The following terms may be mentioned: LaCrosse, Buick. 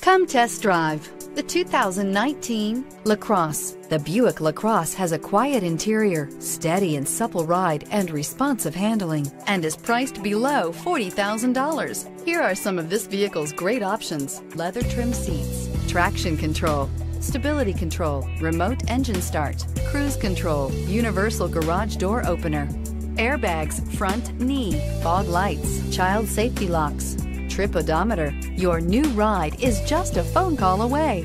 Come test drive the 2019 LaCrosse. The Buick LaCrosse has a quiet interior, steady and supple ride, and responsive handling, and is priced below $40,000. Here are some of this vehicle's great options: leather trim seats, traction control, stability control, remote engine start, cruise control, universal garage door opener, airbags, front knee, fog lights, child safety locks, trip odometer. Your new ride is just a phone call away.